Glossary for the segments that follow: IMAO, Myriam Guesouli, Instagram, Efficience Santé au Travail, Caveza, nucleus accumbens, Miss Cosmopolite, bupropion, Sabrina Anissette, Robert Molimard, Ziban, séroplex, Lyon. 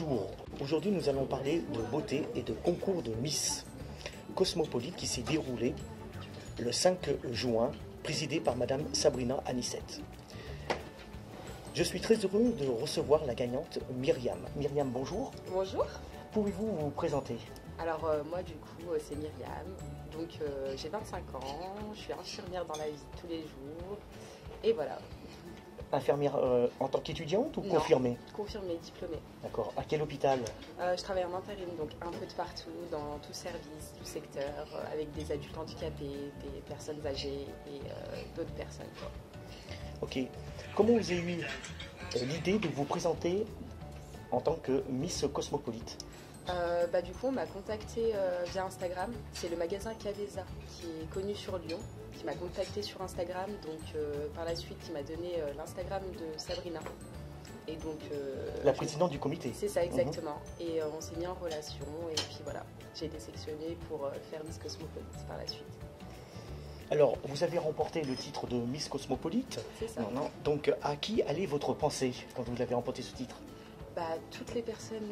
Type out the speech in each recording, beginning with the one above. Bonjour, aujourd'hui nous allons parler de beauté et de concours de Miss Cosmopolite qui s'est déroulé le 5 juin, présidé par Madame Sabrina Anissette. Je suis très heureux de recevoir la gagnante Myriam. Myriam, bonjour. Bonjour. Pouvez-vous vous présenter? Alors moi du coup c'est Myriam, donc j'ai 25 ans, je suis infirmière dans la vie de tous les jours et voilà. Infirmière en tant qu'étudiante ou confirmée? Confirmée, diplômée. D'accord. À quel hôpital? Je travaille en intérim, donc un peu de partout, dans tout service, tout secteur, avec des adultes handicapés, des personnes âgées et d'autres personnes. Ok. Comment vous avez eu l'idée de vous présenter en tant que Miss Cosmopolite? Du coup, on m'a contactée via Instagram. C'est le magasin Caveza qui est connu sur Lyon, qui m'a contactée sur Instagram. Donc, par la suite, il m'a donné l'Instagram de Sabrina. Et donc, la présidente du comité. C'est ça, exactement. Mmh. Et on s'est mis en relation. Et puis voilà, j'ai été sélectionnée pour faire Miss Cosmopolite par la suite. Alors, vous avez remporté le titre de Miss Cosmopolite. C'est ça. Non. Donc, à qui allait votre pensée quand vous avez remporté ce titre? Toutes les personnes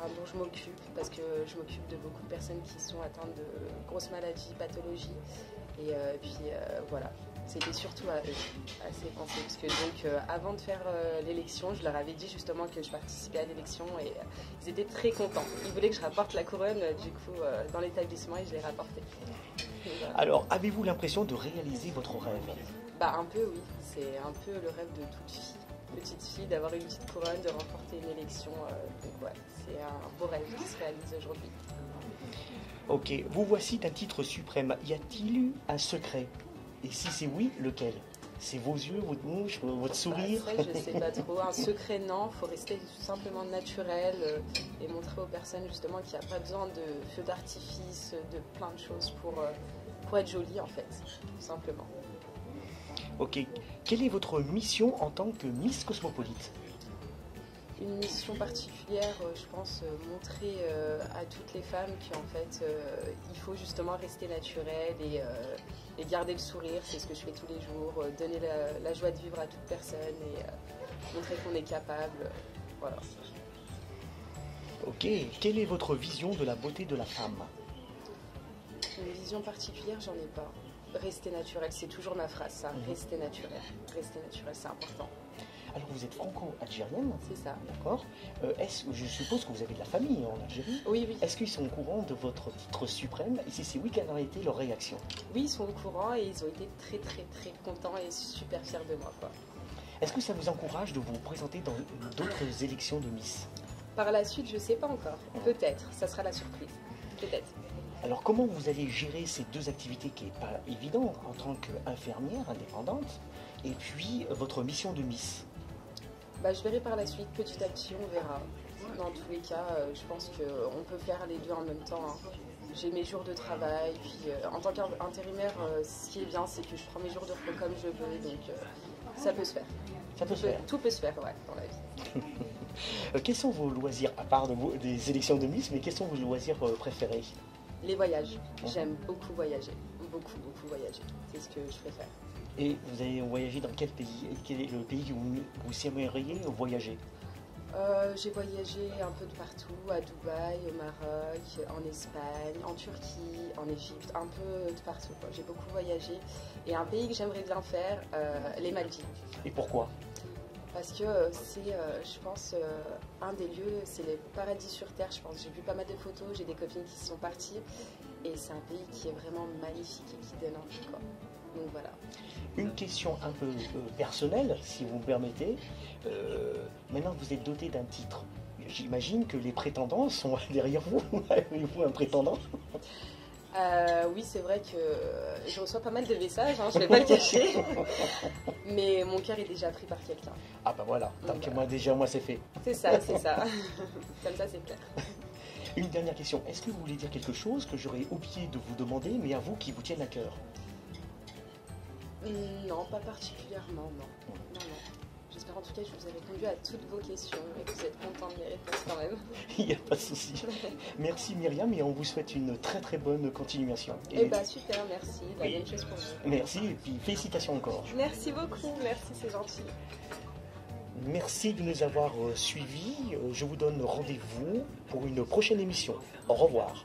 dont je m'occupe, parce que je m'occupe de beaucoup de personnes qui sont atteintes de grosses maladies, pathologies, et voilà, c'était surtout à ces pensées, parce que donc avant de faire l'élection, je leur avais dit justement que je participais à l'élection, et ils étaient très contents. Ils voulaient que je rapporte la couronne, du coup, dans l'établissement, et je l'ai rapportée. Voilà. Alors, avez-vous l'impression de réaliser votre rêve? Un peu, oui. C'est un peu le rêve de toute fille. Petite fille, d'avoir une petite couronne, de remporter une élection. Donc ouais, c'est un beau rêve qui se réalise aujourd'hui. Ok, vous voici d'un titre suprême. Y a-t-il eu un secret? Et si c'est oui, lequel? C'est vos yeux, votre mouche, votre sourire? Je sais pas trop. Un secret, non. Faut rester tout simplement naturel et montrer aux personnes justement qu'il n'y a pas besoin de feux d'artifice, de plein de choses pour être jolie en fait, tout simplement. Ok. Quelle est votre mission en tant que Miss Cosmopolite? Une mission particulière, je pense, montrer à toutes les femmes qu'en fait, il faut justement rester naturelle et garder le sourire, c'est ce que je fais tous les jours, donner la joie de vivre à toute personne et montrer qu'on est capable, voilà. Ok. Quelle est votre vision de la beauté de la femme? Une vision particulière, j'en ai pas. Rester naturel, c'est toujours ma phrase, ça. Rester naturel. Rester naturel, c'est important. Alors, vous êtes franco-algérienne? C'est ça. D'accord. Je suppose que vous avez de la famille en Algérie? Oui, oui. Est-ce qu'ils sont au courant de votre titre suprême? Et si c'est oui, quelle a été leur réaction? Oui, ils sont au courant et ils ont été très, très, très contents et super fiers de moi, quoi. Est-ce que ça vous encourage de vous présenter dans d'autres élections de Miss? Par la suite, je ne sais pas encore. Peut-être. Ça sera la surprise. Peut-être. Alors, comment vous allez gérer ces deux activités qui n'est pas évidente en tant qu'infirmière indépendante et puis votre mission de Miss? Je verrai par la suite, petit à petit, on verra. Dans tous les cas, je pense qu'on peut faire les deux en même temps. J'ai mes jours de travail, puis en tant qu'intérimaire, ce qui est bien, c'est que je prends mes jours de repos comme je veux, donc ça peut se faire. Ça peut se faire. Tout peut se faire, ouais, dans la vie. Quels sont vos loisirs, à part des élections de Miss, mais quels sont vos loisirs préférés? Les voyages. J'aime beaucoup voyager. Beaucoup, beaucoup voyager. C'est ce que je préfère. Et vous allez voyager dans quel pays? Quel est le pays où vous aimeriez voyager? J'ai voyagé un peu de partout, à Dubaï, au Maroc, en Espagne, en Turquie, en Égypte, un peu de partout. J'ai beaucoup voyagé. Et un pays que j'aimerais bien faire, les Maldives. Et pourquoi? Parce que c'est, je pense, un des lieux, c'est les paradis sur terre, je pense. J'ai vu pas mal de photos, j'ai des copines qui sont parties. Et c'est un pays qui est vraiment magnifique et qui donne envie, quoi. Donc voilà. Une question un peu personnelle, si vous me permettez. Maintenant que vous êtes dotée d'un titre, j'imagine que les prétendants sont derrière vous. Avez-vous un prétendant? Oui, c'est vrai que je reçois pas mal de messages, je ne vais pas le cacher, mais mon cœur est déjà pris par quelqu'un. Ah bah voilà, tant que moi déjà, moi c'est fait. C'est ça, comme ça c'est clair. Une dernière question, est-ce que vous voulez dire quelque chose que j'aurais oublié de vous demander, mais à vous qui vous tienne à cœur? Non, pas particulièrement, non. J'espère en tout cas que je vous ai répondu à toutes vos questions et que vous êtes contents de mes réponses quand même. Il n'y a pas de souci. Merci Myriam et on vous souhaite une très très bonne continuation. Super, merci. Bonne chose pour vous. Merci et puis félicitations encore. Merci beaucoup, merci, c'est gentil. Merci de nous avoir suivis. Je vous donne rendez-vous pour une prochaine émission. Au revoir.